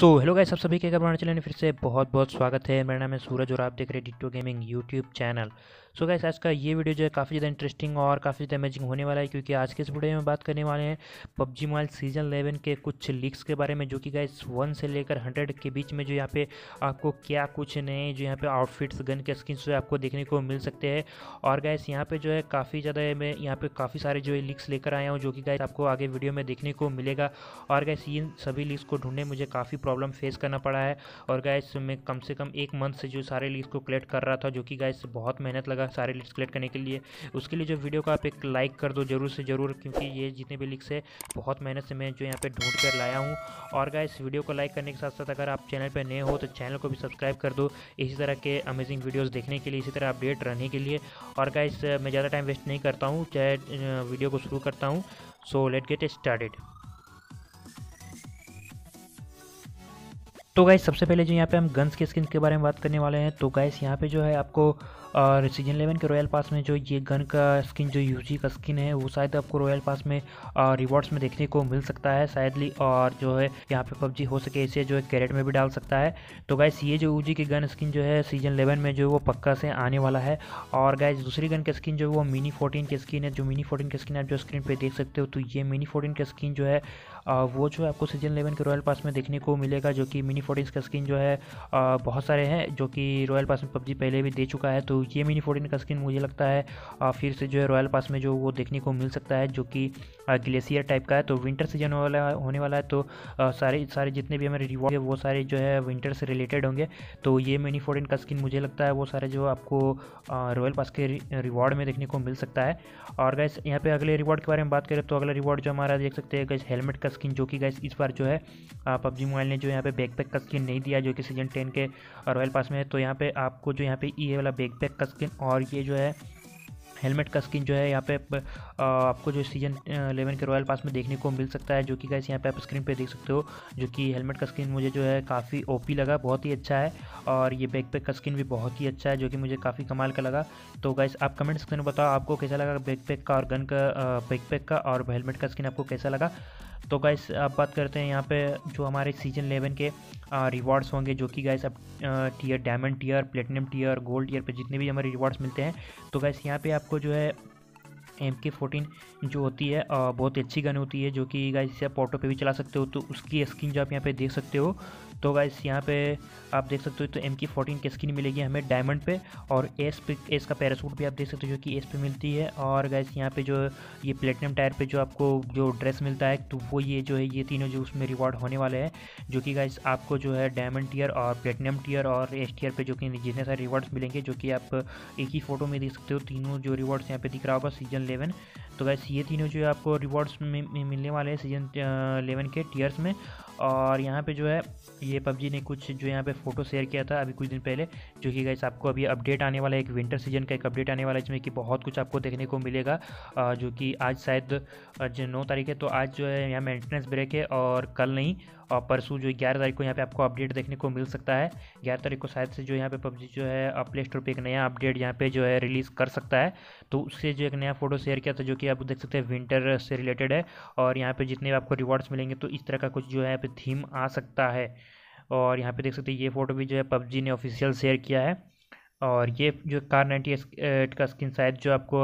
So hello guys, सब सभी के कार्बोनेटेड चैनल में फिर से बहुत बहुत स्वागत है। मेरा नाम है सूरज और आप देख रहे हैं Ditto gaming YouTube channel. So guys, आज का ये वीडियो जो है काफ़ी ज़्यादा इंटरेस्टिंग और काफ़ी ज़्यादा अमेजिंग होने वाला है, क्योंकि आज के इस वीडियो में बात करने वाले हैं पब्जी मोबाइल सीजन 11 के कुछ लीक्स के बारे में, जो कि गाइस 1 से लेकर 100 के बीच में जो यहाँ पे आपको क्या कुछ नए जो यहाँ पे आउटफिट्स, गन के स्किन्स जो आपको देखने को मिल सकते हैं। और गाइस यहाँ पे जो है काफ़ी ज़्यादा मैं यहाँ पे काफ़ी सारे जो है लीक्स लेकर आया हूँ, जो कि गाइस आपको आगे वीडियो में देखने को मिलेगा। और गाइस इन सभी लीक्स को ढूंढने मुझे काफ़ी प्रॉब्लम फेस करना पड़ा है। और गाइस मैं कम से कम 1 मंथ से जो सारे लीक्स को कलेक्ट कर रहा था, जो कि गाइस बहुत मेहनत लगा सारे लीक्स कलेक्ट करने के लिए। उसके लिए जो वीडियो का आप एक लाइक कर दो ज़रूर से ज़रूर, क्योंकि ये जितने भी लीक्स है बहुत मेहनत से मैं जो यहाँ पे ढूंढ कर लाया हूँ। और गाइस वीडियो को लाइक करने के साथ साथ अगर आप चैनल पे नए हो तो चैनल को भी सब्सक्राइब कर दो, इसी तरह के अमेजिंग वीडियोस देखने के लिए, इसी तरह अपडेट रहने के लिए। और गाइस मैं ज़्यादा टाइम वेस्ट नहीं करता हूँ, चाहे वीडियो को शुरू करता हूँ। So let get started. तो गाइस सबसे पहले जो यहाँ पे हम गन्स के स्किन के बारे में बात करने वाले हैं, तो गाइस यहाँ पे जो है आपको और सीजन 11 के रॉयल पास में जो ये गन का स्किन, जो यूजी का स्किन है, वो शायद आपको रॉयल पास में रिवॉर्ड्स में देखने को मिल सकता है शायद ली। और जो है यहाँ पे पबजी हो सके इसे जो है कैरेट में भी डाल सकता है। तो गाइस ये जो यूजी की गन स्किन जो है सीजन 11 में जो वो पक्का से आने वाला है। और गाइस दूसरी गन का स्किन जो वो मिनी 14 की स्किन है, जो मिनी 14 की स्किन आप जो स्क्रीन पर देख सकते हो, तो ये मिनी 14 की स्किन जो है वो जो है आपको सीजन 11 के रॉयल पास में देखने को मिलेगा। जो कि मिनी 14 का स्किन जो है बहुत सारे हैं, जो कि रॉयल पास में पबजी पहले भी दे चुका है। तो ये मिनी 14 का स्किन मुझे लगता है फिर से जो है रॉयल पास में जो वो देखने को मिल सकता है, जो कि ग्लेशियर टाइप का है। तो विंटर सीजन होने वाला है, तो सारे जितने भी हमारे रिवॉर्ड है वो सारे जो है विंटर से रिलेटेड होंगे। तो ये मिनी 14 का स्किन मुझे लगता है वो सारे जो आपको रॉयल पास के रिवॉर्ड में देखने को मिल सकता है। और गाइस यहाँ पे अगले रिवॉर्ड के बारे में बात करें तो अगला रिवॉर्ड जो हमारा देख सकते हैं गाइस हेलमेट का स्किन, जो कि गाइस इस बार जो है पबजी मोबाइल ने जो यहाँ पे बैकपैक का स्किन नहीं दिया, जो कि सीजन 10 के रॉयल पास में है। तो यहाँ पे आपको जो यहाँ पे ये वाला बैकपैक का स्किन और ये जो है हेलमेट का स्किन जो है यहाँ पे आपको जो सीजन 11 के रॉयल पास में देखने को मिल सकता है, जो कि गाइस यहाँ पे आप स्क्रीन पे देख सकते हो। जो कि हेलमेट का स्किन मुझे जो है काफ़ी ओपी लगा, बहुत ही अच्छा है। और ये बैकपैक का स्किन भी बहुत ही अच्छा है, जो कि मुझे काफ़ी कमाल का लगा। तो गाइस आप कमेंट सेक्शन में बताओ आपको कैसा लगा बैकपैक का और गन का, बैकपैक का और हेलमेट का स्किन आपको कैसा लगा। तो गाइस आप बात करते हैं यहाँ पे जो हमारे सीजन 11 के रिवॉर्ड्स होंगे, जो कि गाइस अब tier, diamond tier, platinum tier, gold tier पे जितने भी हमारे रिवॉर्ड्स मिलते हैं। तो गाइस यहाँ पे आपको जो है MK 14 जो होती है बहुत अच्छी गन होती है, जो कि गाइस इसे आप ऑटो पे भी चला सकते हो। तो उसकी स्किन जो आप यहाँ पे देख सकते हो, तो गाइस यहाँ पे आप देख सकते हो तो MK 14 की स्किन मिलेगी हमें डायमंड पे। और एस का पैरासूट भी आप देख सकते हो, जो कि एस पे मिलती है। और गाइस यहाँ पे जो ये प्लेटिनम टायर पे जो आपको जो ड्रेस मिलता है, तो वो ये जो है ये तीनों जो उसमें रिवॉर्ड होने वाले हैं, जो कि गाइस आपको जो है डायमंड टियर और प्लेटिनम टियर और एस टियर पर जो कि जितने सारे रिवॉर्ड्स मिलेंगे, जो कि आप एक ही फोटो में देख सकते हो। तीनों जो रिवॉर्ड्स यहाँ पे दिख रहा होगा सीजन 11। तो गाइस ये तीनों जो है आपको रिवॉर्ड्स में मिलने वाले हैं सीजन 11 के टीयर्स में। और यहाँ पे जो है ये पबजी ने कुछ जो यहाँ पे फ़ोटो शेयर किया था अभी कुछ दिन पहले, जो कि गाइस आपको अभी अपडेट आने वाला है, एक विंटर सीजन का एक अपडेट आने वाला है, जिसमें कि बहुत कुछ आपको देखने को मिलेगा। जो कि आज शायद 9 तारीख है, तो आज जो है यहाँ मेंटेनेंस ब्रेक है और कल नहीं और परसों जो 11 तारीख को यहाँ पे आपको अपडेट देखने को मिल सकता है। 11 तारीख को शायद से जो यहाँ पे पबजी जो है प्ले स्टोर पर एक नया अपडेट यहाँ पे जो है रिलीज़ कर सकता है। तो उससे जो एक नया फ़ोटो शेयर किया था, जो कि आप देख सकते हैं विंटर से रिलेटेड है। और यहाँ पे जितने आपको रिवॉर्ड्स मिलेंगे, तो इस तरह का कुछ जो है यहाँ पे थीम आ सकता है। और यहाँ पे देख सकते हैं ये फ़ोटो भी जो है पबजी ने ऑफिशियल शेयर किया है। और ये जो कार 98 का स्किन शायद जो आपको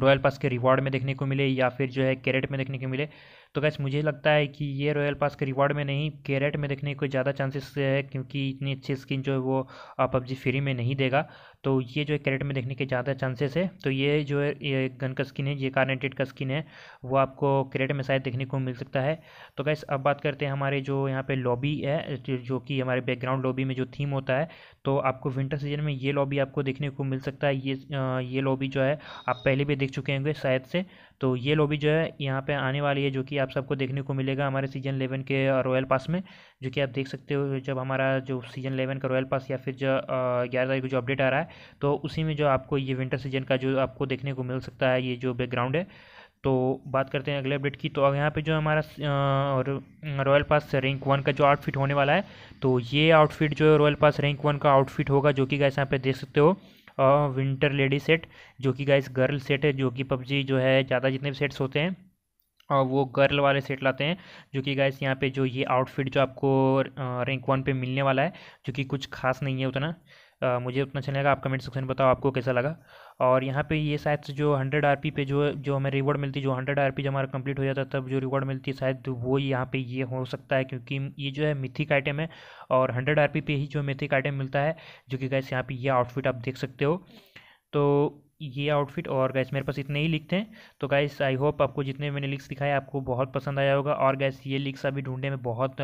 रॉयल पास के रिवॉर्ड में देखने को मिले या फिर जो है कैरेट में देखने को मिले। तो गाइस मुझे लगता है कि ये रॉयल पास के रिवॉर्ड में नहीं, कैरेट में देखने को ज़्यादा चांसेस है, क्योंकि इतनी अच्छी स्किन जो है वो पबजी फ्री में नहीं देगा। तो ये जो है कैरेट में देखने के ज़्यादा चांसेस है। तो ये जो है ये गन का स्किन है, ये कार्बोनेटेड का स्किन है, वो आपको कैरेट में शायद देखने को मिल सकता है। तो गाइस अब बात करते हैं हमारे जो यहाँ पे लॉबी है, जो कि हमारे बैकग्राउंड लॉबी में जो थीम होता है, तो आपको विंटर सीजन में ये लॉबी आपको देखने को मिल सकता है। ये लॉबी जो है आप पहले भी देख चुके होंगे शायद से। तो ये लॉबी जो है यहाँ पे आने वाली है, जो कि आप सबको देखने को मिलेगा हमारे सीजन 11 के रॉयल पास में, जो कि आप देख सकते हो। जब हमारा जो सीजन 11 का रॉयल पास या फिर जो 11 तारीख को जो अपडेट आ रहा है, तो उसी में जो आपको ये विंटर सीजन का जो आपको देखने को मिल सकता है ये जो बैकग्राउंड है। तो बात करते हैं अगले अपडेट की। तो यहाँ पे जो हमारा रॉयल पास रैंक 1 का जो आउटफिट होने वाला है, तो ये आउटफिट जो है रॉयल पास रैंक 1 का आउटफिट होगा, जो कि गाइस यहाँ पे देख सकते हो विंटर लेडी सेट, जो कि गाइस गर्ल सेट है, जो कि पबजी जो है ज़्यादा जितने भी सेट्स होते हैं और वो गर्ल वाले सेट लाते हैं, जो कि गाइस यहाँ पे जो ये आउटफिट जो आपको रैंक 1 पे मिलने वाला है, जो कि कुछ खास नहीं है उतना, मुझे उतना अच्छा नहीं लगा। आप कमेंट सेक्शन में बताओ आपको कैसा लगा। और यहाँ पे ये शायद जो 100 RP पे जो हमें रिवॉर्ड मिलती, जो 100 RP जो हमारा कंप्लीट हो जाता तब जो रिवॉर्ड मिलती, शायद वो यहाँ पे ये हो सकता है, क्योंकि ये जो है मिथिक आइटम है और 100 RP पे ही जो मिथिक आइटम मिलता है, जो कि गाइस यहाँ पे ये आउटफिट आप देख सकते हो। तो ये आउटफिट और गाइस मेरे पास इतने ही लिक्स हैं। तो गाइस आई होप आपको जितने मैंने लिक्स दिखाए आपको बहुत पसंद आया होगा। और गाइस ये लिक्स अभी ढूंढने में बहुत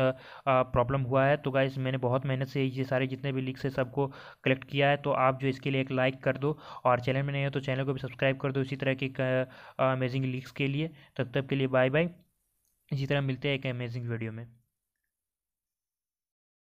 प्रॉब्लम हुआ है, तो गाइस मैंने बहुत मेहनत से ये सारे जितने भी लिक्स है सबको कलेक्ट किया है। तो आप जो इसके लिए एक लाइक कर दो, और चैनल में नहीं हो तो चैनल को भी सब्सक्राइब कर दो इसी तरह के अमेजिंग लिक्स के लिए। तब तक के लिए बाय बाय, इसी तरह मिलते हैं एक अमेजिंग वीडियो में।